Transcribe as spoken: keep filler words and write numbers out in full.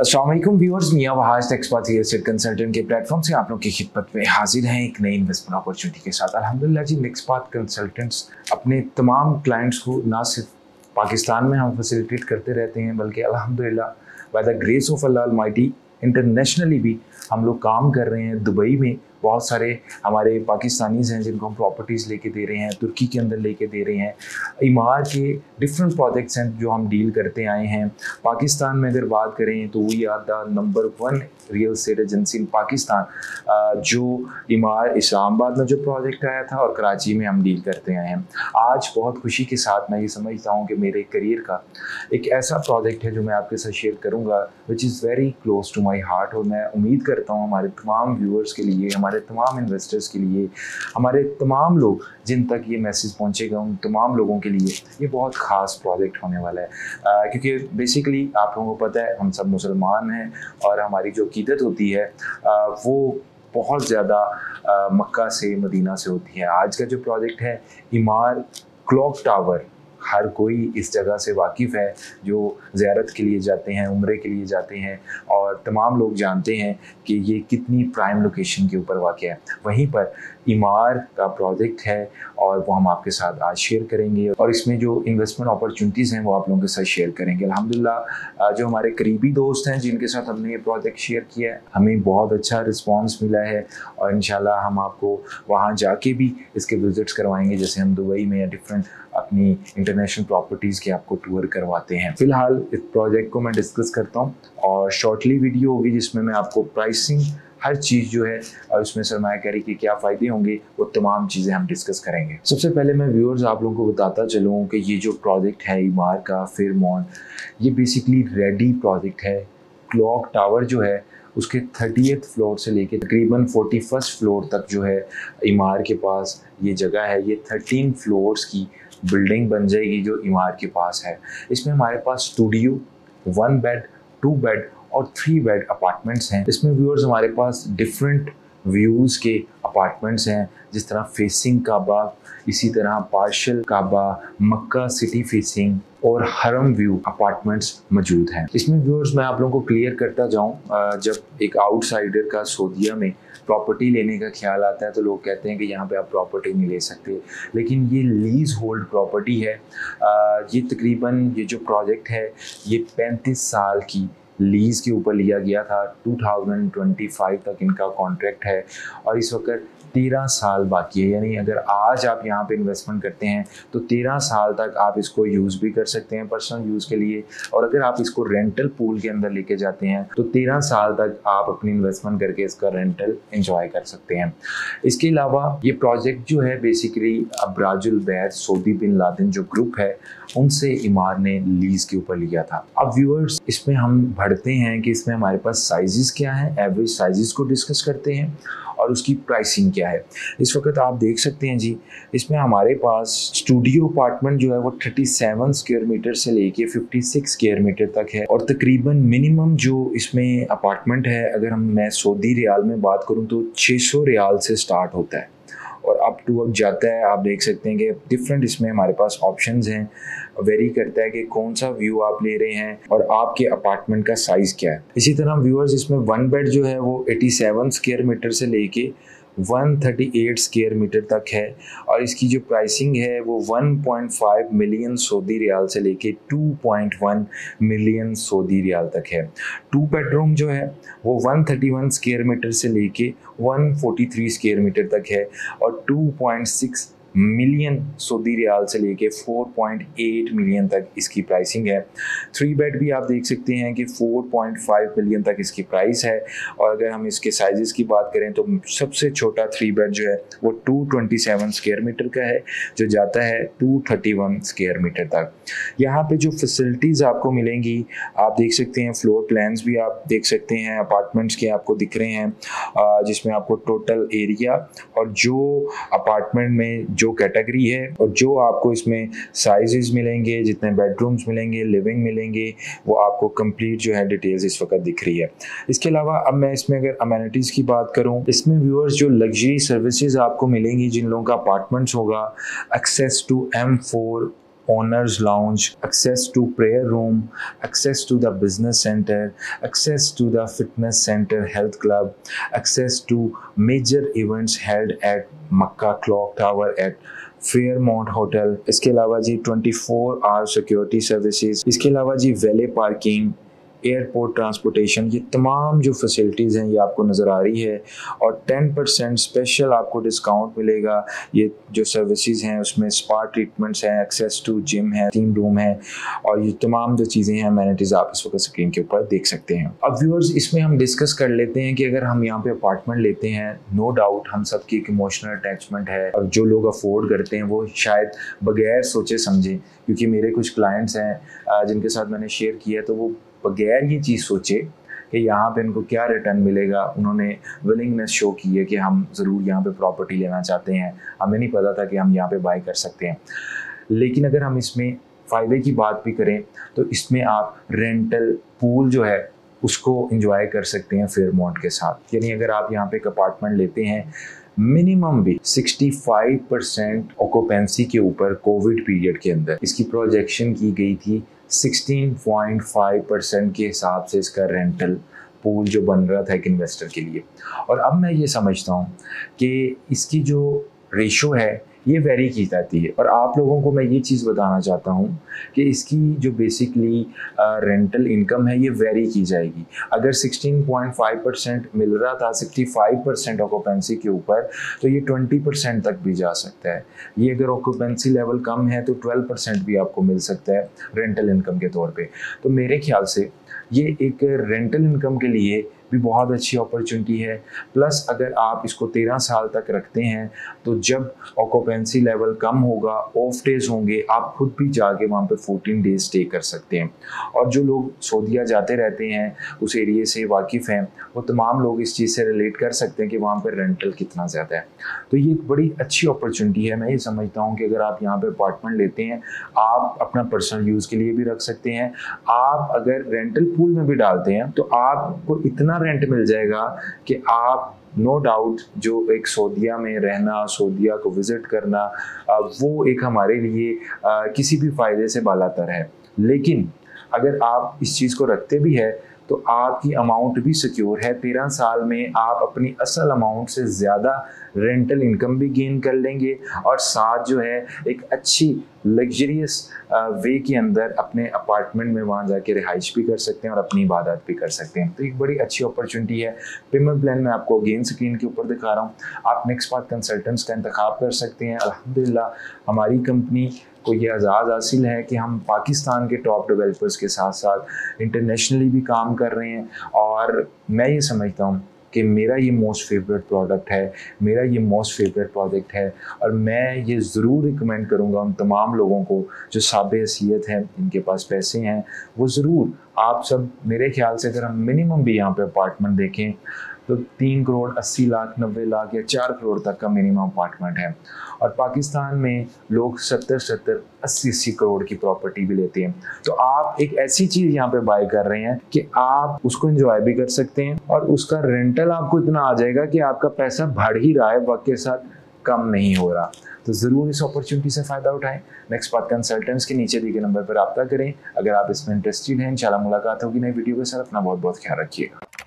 अस्सलाम वालेकुम viewers, Mian Wahaj next real consultant के प्लेटफॉर्म से आप लोग की खिदमत में हाजिर हैं एक नई इन्वेस्टमेंट अपॉर्चुनिटी के साथ। अल्हम्दुलिल्लाह जी, नेक्स्टपाथ कंसल्टेंट्स अपने तमाम क्लाइंट्स को ना सिर्फ पाकिस्तान में हम फैसिलिटेट करते रहते हैं, बल्कि अल्हम्दुलिल्लाह by the grace of Allah almighty internationally भी हम लोग काम कर रहे हैं। दुबई में बहुत सारे हमारे पाकिस्तानीज़ हैं जिनको हम प्रॉपर्टीज़ लेके दे रहे हैं, तुर्की के अंदर लेके दे रहे हैं। इमार के डिफरेंट प्रोजेक्ट्स हैं जो हम डील करते आए हैं। पाकिस्तान में अगर बात करें तो we are the number one real estate agency in Pakistan, जो इमार इस्लामाबाद में जो प्रोजेक्ट आया था और कराची में हम डील करते आए हैं। आज बहुत खुशी के साथ मैं ये समझता हूँ कि मेरे करियर का एक ऐसा प्रोजेक्ट है जो मैं आपके साथ शेयर करूँगा which is very close to my heart, और मैं उम्मीद करता हूँ हमारे तमाम व्यूअर्स के लिए, हमारे तमाम इन्वेस्टर्स के लिए, हमारे तमाम लोग जिन तक ये मैसेज पहुंचेगा उन तमाम लोगों के लिए ये बहुत ख़ास प्रोजेक्ट होने वाला है। आ, क्योंकि बेसिकली आप लोगों को पता है हम सब मुसलमान हैं और हमारी जो अक़ीदत होती है आ, वो बहुत ज़्यादा मक्का से मदीना से होती है। आज का जो प्रोजेक्ट है इमार क्लॉक टावर, हर कोई इस जगह से वाकिफ़ है जो ज़ियारत के लिए जाते हैं, उम्रे के लिए जाते हैं, और तमाम लोग जानते हैं कि ये कितनी प्राइम लोकेशन के ऊपर वाक़िया है। वहीं पर इमार का प्रोजेक्ट है और वो हम आपके साथ आज शेयर करेंगे, और इसमें जो इन्वेस्टमेंट अपॉर्चुनिटीज़ हैं वो आप लोगों के साथ शेयर करेंगे। अल्हम्दुलिल्लाह जो हमारे करीबी दोस्त हैं जिनके साथ हमने ये प्रोजेक्ट शेयर किया है, हमें बहुत अच्छा रिस्पॉन्स मिला है, और इंशाल्लाह हम आपको वहाँ जाके भी इसके विजिट्स करवाएँगे, जैसे हम दुबई में या डिफरेंट अपनी इंटरनेशनल प्रॉपर्टीज़ के आपको टूर करवाते हैं। फ़िलहाल इस प्रोजेक्ट को मैं डिस्कस करता हूँ और शॉर्टली वीडियो होगी जिसमें मैं आपको प्राइसिंग, हर चीज़ जो है, और उसमें सरमायाकारी के क्या फ़ायदे होंगे, वो तमाम चीज़ें हम डिस्कस करेंगे। सबसे पहले मैं व्यूअर्स आप लोगों को बताता चलूँ कि ये जो प्रोजेक्ट है इमार का फेयरमॉन्ट, ये बेसिकली रेडी प्रोजेक्ट है। क्लॉक टावर जो है उसके थर्टीएथ फ्लोर से लेके तकरीबन फोर्टी फर्स्ट फ्लोर तक जो है इमार के पास ये जगह है, ये थर्टीन फ्लोर्स की बिल्डिंग बन जाएगी जो इमार के पास है। इसमें हमारे पास studio, one bed, two bed और थ्री बेड अपार्टमेंट्स हैं। इसमें व्यूअर्स हमारे पास डिफरेंट व्यूज़ के अपार्टमेंट्स हैं, जिस तरह फेसिंग काबा, इसी तरह partial Kaaba, Makkah city facing और हरम व्यू अपार्टमेंट्स मौजूद हैं। इसमें व्यूअर्स मैं आप लोगों को क्लियर करता जाऊं, जब एक आउटसाइडर का सऊदीया में प्रॉपर्टी लेने का ख्याल आता है तो लोग कहते हैं कि यहाँ पे आप प्रॉपर्टी नहीं ले सकते, लेकिन ये लीज होल्ड प्रॉपर्टी है। ये तकरीबन ये जो प्रोजेक्ट है ये पैंतीस साल की लीज़ के ऊपर लिया गया था, दो हज़ार पच्चीस तक इनका कॉन्ट्रैक्ट है और इस वक्त तेरह साल बाकी है। यानी अगर आज आप यहाँ पे इन्वेस्टमेंट करते हैं तो तेरह साल तक आप इसको यूज़ भी कर सकते हैं पर्सनल यूज़ के लिए, और अगर आप इसको रेंटल पूल के अंदर लेके जाते हैं तो तेरह साल तक आप अपनी इन्वेस्टमेंट करके इसका रेंटल एंजॉय कर सकते हैं। इसके अलावा ये प्रोजेक्ट जो है बेसिकली अब्राज अल बैत, सोदी बिन लादेन जो ग्रुप है, उनसे इमार ने लीज़ के ऊपर लिया था। अब व्यूअर्स इसमें हम पढ़ते हैं कि इसमें हमारे पास साइज़ क्या हैं, एवरेज साइज़ को डिस्कस करते हैं और उसकी प्राइसिंग क्या है। इस वक्त आप देख सकते हैं जी, इसमें हमारे पास स्टूडियो अपार्टमेंट जो है वो सैंतीस स्क्वायर मीटर से लेके छप्पन स्क्वायर मीटर तक है, और तकरीबन मिनिमम जो इसमें अपार्टमेंट है, अगर हम मैं सऊदी रियाल में बात करूं तो छह सौ रियाल से स्टार्ट होता है और अप टू अप जाता है। आप देख सकते हैं कि डिफरेंट इसमें हमारे पास ऑप्शंस हैं, वेरी करता है कि कौन सा व्यू आप ले रहे हैं और आपके अपार्टमेंट का साइज़ क्या है। इसी तरह व्यूअर्स इसमें वन बेड जो है वो सत्तासी स्क्वायर मीटर से लेके एक सौ अड़तीस स्क्वायर मीटर तक है, और इसकी जो प्राइसिंग है वो एक पॉइंट पाँच मिलियन सऊदी रियाल से लेके दो पॉइंट एक मिलियन सऊदी रियाल तक है। टू बेडरूम जो है वो एक सौ इकतीस स्क्वायर मीटर से लेके एक सौ तैंतालीस स्क्वायर मीटर तक है, और दो पॉइंट छह मिलियन सऊदी रियाल से लेके चार पॉइंट आठ मिलियन तक इसकी प्राइसिंग है। थ्री बेड भी आप देख सकते हैं कि चार पॉइंट पाँच मिलियन तक इसकी प्राइस है, और अगर हम इसके साइज़ की बात करें तो सबसे छोटा थ्री बेड जो है वो दो सौ सत्ताईस स्क्वायर मीटर का है जो जाता है दो सौ इकतीस स्क्वायर मीटर तक। यहाँ पे जो फैसिलिटीज़ आपको मिलेंगी आप देख सकते हैं, फ्लोर प्लान्स भी आप देख सकते हैं अपार्टमेंट्स के आपको दिख रहे हैं, जिसमें आपको टोटल एरिया और जो अपार्टमेंट में जो कैटेगरी है और जो आपको इसमें साइजेस मिलेंगे, जितने बेडरूम्स मिलेंगे, लिविंग मिलेंगे, वो आपको कंप्लीट जो है डिटेल्स इस वक्त दिख रही है। इसके अलावा अब मैं इसमें अगर अमेनिटीज़ की बात करूं, इसमें व्यूअर्स जो लग्जरी सर्विसेज आपको मिलेंगी, जिन लोगों का अपार्टमेंट्स होगा, access to M four owner's lounge, access to prayer room, access to the business center, access to the fitness center, health club, access to major events held at Makkah Clock Tower at Fairmont hotel. इसके अलावा जी twenty four hour security services, इसके अलावा जी वेले parking, airport transportation, ये तमाम जो facilities हैं ये आपको नज़र आ रही है। और टेन परसेंट स्पेशल आपको डिस्काउंट मिलेगा। ये जो सर्विसेज हैं उसमें स्पा ट्रीटमेंट्स हैं, एक्सेस टू जिम है, टीम रूम है, और ये तमाम जो चीज़ें हैं अमेनिटीज़ आप इस वक्त स्क्रीन के ऊपर देख सकते हैं। अब व्यूअर्स इसमें हम डिस्कस कर लेते हैं कि अगर हम यहाँ पर अपार्टमेंट लेते हैं, नो डाउट हम सबकी एक इमोशनल अटैचमेंट है, और जो लोग अफोर्ड करते हैं वो शायद बगैर सोचे समझे, क्योंकि मेरे कुछ क्लाइंट्स हैं जिनके साथ मैंने शेयर किया तो वो बगैर ये चीज़ सोचे कि यहाँ पे इनको क्या रिटर्न मिलेगा, उन्होंने विलिंगनेस शो की है कि हम ज़रूर यहाँ पे प्रॉपर्टी लेना चाहते हैं, हमें नहीं पता था कि हम यहाँ पे बाय कर सकते हैं। लेकिन अगर हम इसमें फ़ायदे की बात भी करें तो इसमें आप रेंटल पूल जो है उसको इंजॉय कर सकते हैं फेयरमोंट के साथ। यानी अगर आप यहाँ पर एक अपार्टमेंट लेते हैं, मिनिमम भी सिक्सटी फाइव परसेंट ऑक्यूपेंसी के ऊपर कोविड पीरियड के अंदर इसकी प्रोजेक्शन की गई थी, सिक्सटीन पॉइंट फाइव परसेंट के हिसाब से इसका रेंटल पूल जो बन रहा था एक इन्वेस्टर के लिए। और अब मैं ये समझता हूँ कि इसकी जो रेशो है ये वेरी की जाती है, और आप लोगों को मैं ये चीज़ बताना चाहता हूँ कि इसकी जो बेसिकली रेंटल इनकम है ये वेरी की जाएगी। अगर सिक्सटीन पॉइंट फाइव परसेंट मिल रहा था सिक्सटी फाइव परसेंट ऑक्यूपेंसी के ऊपर, तो ये ट्वेंटी परसेंट तक भी जा सकता है। ये अगर ऑक्यूपेंसी लेवल कम है तो ट्वेल्व परसेंट भी आपको मिल सकता है रेंटल इनकम के तौर पे। तो मेरे ख्याल से ये एक रेंटल इनकम के लिए भी बहुत अच्छी अपॉर्चुनिटी है। प्लस अगर आप इसको तेरह साल तक रखते हैं तो जब ऑक्यूपेंसी लेवल कम होगा, ऑफ डेज होंगे, आप खुद भी जाके वहाँ पे फोर्टीन डेज स्टे कर सकते हैं। और जो लोग सऊदीया जाते रहते हैं, उस एरिए से वाकिफ़ हैं, वो तमाम लोग इस चीज़ से रिलेट कर सकते हैं कि वहाँ पर रेंटल कितना ज़्यादा है। तो ये एक बड़ी अच्छी अपॉर्चुनिटी है। मैं ये समझता हूँ कि अगर आप यहाँ पर अपार्टमेंट लेते हैं, आप अपना पर्सनल यूज़ के लिए भी रख सकते हैं। आप अगर रेंटल पूल में भी डालते हैं तो आपको इतना रेंट मिल जाएगा कि आप नो डाउट जो एक सऊदीया में रहना, सऊदीया को विजिट करना, वो एक हमारे लिए किसी भी फायदे से बालातर है। लेकिन अगर आप इस चीज़ को रखते भी है तो आपकी अमाउंट भी सिक्योर है। तेरह साल में आप अपनी असल अमाउंट से ज़्यादा रेंटल इनकम भी गेन कर लेंगे, और साथ जो है एक अच्छी लग्जरियस वे के अंदर अपने अपार्टमेंट में वहाँ जाके रिहाइश भी कर सकते हैं और अपनी इबादत भी कर सकते हैं। तो एक बड़ी अच्छी अपॉर्चुनिटी है। पेमेंट प्लान मैं आपको अगेन स्क्रीन के ऊपर दिखा रहा हूँ, आप नेक्स्टपाथ कंसल्टेंट्स का इंतखाब कर सकते हैं। अल्हम्दुलिल्लाह हमारी कंपनी को ये आज़ाद हासिल है कि हम पाकिस्तान के टॉप डेवलपर्स के साथ साथ इंटरनेशनली भी काम कर रहे हैं। और मैं ये समझता हूँ कि मेरा ये मोस्ट फेवरेट प्रोडक्ट है, मेरा ये मोस्ट फेवरेट प्रोजेक्ट है, और मैं ये ज़रूर रिकमेंड करूँगा उन तमाम लोगों को जो साबे हैसियत हैं, इनके पास पैसे हैं, वो ज़रूर आप सब। मेरे ख्याल से अगर हम मिनिमम भी यहाँ पे अपार्टमेंट देखें तो तीन करोड़ अस्सी लाख नब्बे लाख या चार करोड़ तक का मिनिमम अपार्टमेंट है। और पाकिस्तान में लोग सत्तर सत्तर अस्सी अस्सी करोड़ की प्रॉपर्टी भी लेते हैं। तो आप एक ऐसी चीज़ यहाँ पे बाय कर रहे हैं कि आप उसको एंजॉय भी कर सकते हैं, और उसका रेंटल आपको इतना आ जाएगा कि आपका पैसा बढ़ ही रहा है, वक्त के साथ कम नहीं हो रहा। तो ज़रूर इस अपॉर्चुनिटी से फ़ायदा उठाएं। नेक्स्ट पाथ कंसल्टेंट्स के नीचे दिए गए नंबर पर रब्ता करें अगर आप इसमें इंटरेस्टेड हैं। इंशाल्लाह मुलाकात होगी नई वीडियो के साथ। अपना बहुत बहुत ख्याल रखिएगा।